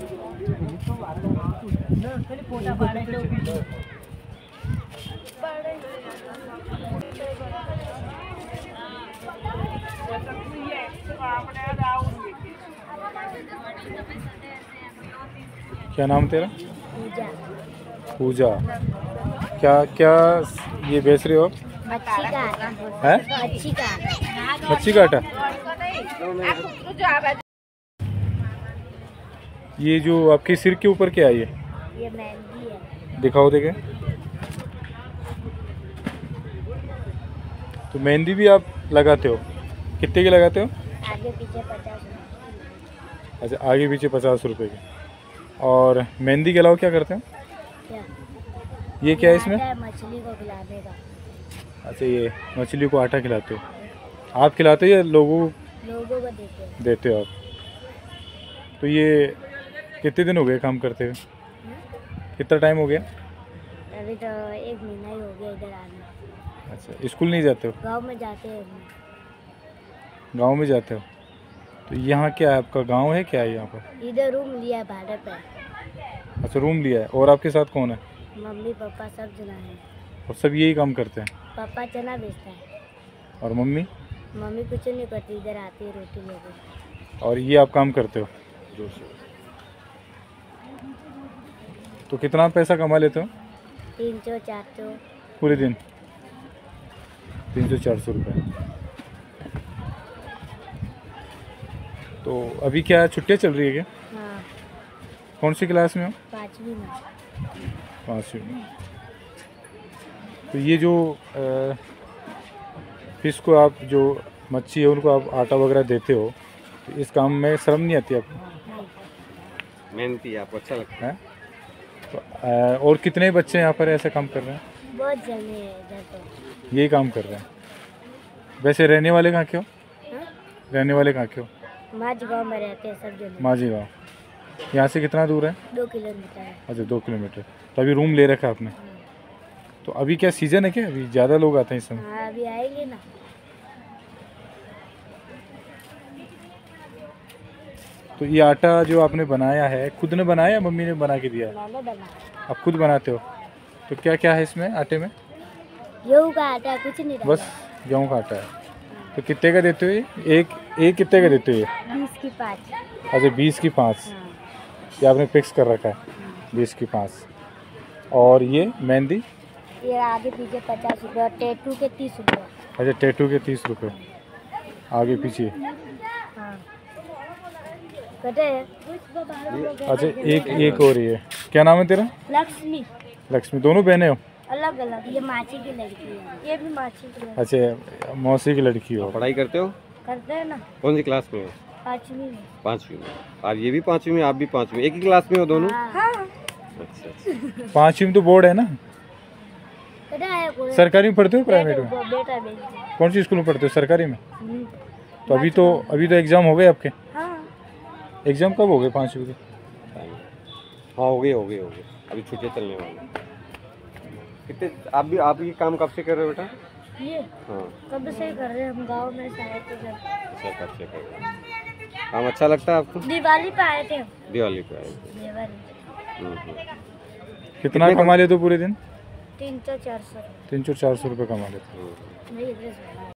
क्या नाम तेरा? पूजा। क्या क्या ये बेच रहे हो? मच्छी का आटा। ये जो आपके सिर के ऊपर क्या है? ये मेहंदी है। दिखाओ देखे। तो मेहंदी भी आप लगाते हो? कितने की लगाते हो? आगे पीछे 50 रुपये। अच्छा, आगे पीछे 50 रुपये की। और मेहंदी के अलावा क्या करते हो? ये क्या है इसमें? मछली को खिलाने का। अच्छा, ये मछली को आटा खिलाते हो? आप खिलाते हो या लोगों को देते हो आप? तो ये कितने दिन हो गए काम करते हुए? कितना टाइम हो गया? अभी तो 1 महीना ही हो गया इधर आने। अच्छा, स्कूल नहीं जाते हो? गांव में जाते हो। गांव में जाते हो। तो यहाँ क्या है आपका? गांव है क्या है यहाँ पर? इधर रूम लिया है भाड़े पे। अच्छा, रूम लिया है। और आपके साथ कौन है? मम्मी पापा सब जना है। और सब यही काम करते हैं? पापा चना बेचता है। और मम्मी? मम्मी कुछ नहीं करती, इधर आती है रोटी लेकर। और ये आप काम करते हो? तो कितना पैसा कमा लेते हो? 300-400। पूरे दिन 300-400 रुपये। तो अभी क्या छुट्टियाँ चल रही है क्या? हाँ। कौन सी क्लास में हो? 5वीं में। तो ये जो फिश को आप जो मच्छी है उनको आप आटा वगैरह देते हो, तो इस काम में शर्म नहीं आती आपको? मेहनती है आपको, अच्छा लगता है। तो और कितने बच्चे यहाँ पर ऐसा काम कर रहे हैं? बहुत जने हैं इधर तो। यही काम कर रहे हैं। वैसे रहने वाले कहाँ के हो? रहने वाले कहाँ के हो? माझी गाँव में रहते हैं सब जने। माझी गाँव यहाँ से कितना दूर है? 2 किलोमीटर है। अच्छा, 2 किलोमीटर। तो अभी रूम ले रखा है आपने? तो अभी क्या सीजन है क्या? अभी ज़्यादा लोग आते हैं इस समय? हाँ, अभी आएंगे ना। तो ये आटा जो आपने बनाया है, खुद ने बनाया या मम्मी ने बना के दिया? मैंने बनाया। आप खुद बनाते हो? तो क्या क्या है इसमें आटे में? गेहूँ का आटा, कुछ नहीं डाला। बस गेहूँ का आटा है। तो कितने का देते हो ये? एक कितने का देते हो ये? 20 की 5। अच्छा, 20 की 5। ये आपने फिक्स कर रखा है 20 की 5। और ये मेहंदी? ये आगे पीछे 50 रुपये और टेटू के 30 रुपये। अच्छा, टेटू के 30 रुपये आगे पीछे। अच्छा, एक और ये क्या नाम है तेरा? लक्ष्मी। लक्ष्मी। दोनों बहने हो? अलग अलग। ये माची की लड़की है, ये भी माची की। अच्छा, मौसी की लड़की हो। पढ़ाई करते हो? करते हैं ना। कौन सी क्लास में हो? 5वीं में। 5वीं में। और ये भी 5वीं में, आप भी 5वीं, एक ही क्लास में हो दोनों? हाँ। अच्छा, 5वीं में तो बोर्ड है ना? सरकारी में पढ़ते हो प्राइवेट में? कौन सी स्कूल में पढ़ते हो? सरकारी में। तो अभी तो एग्जाम हो गए आपके? एग्जाम कब हो गए? 5वीं के। हाँ, हो गए। अभी छुट्टियाँ चलने वाली। कितने आप ये काम कब से कर रहे हो बेटा? ये हाँ, कब से कर रहे हैं हम? गांव में सारे कब से कर रहे हैं काम? अच्छा लगता है आपको? दिवाली पे आए थे। कितना कमा लेते हो पूरे दिन? 300-400 रुपये कमा लेते हो।